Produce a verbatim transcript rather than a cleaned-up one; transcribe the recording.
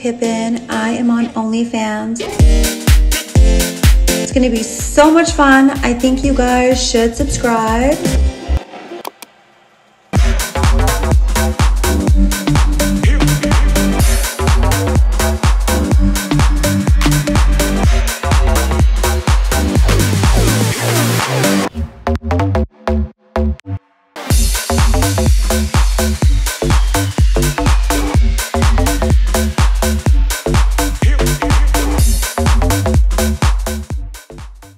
Pippen. I am on OnlyFans. It's gonna be so much fun. I think you guys should subscribe.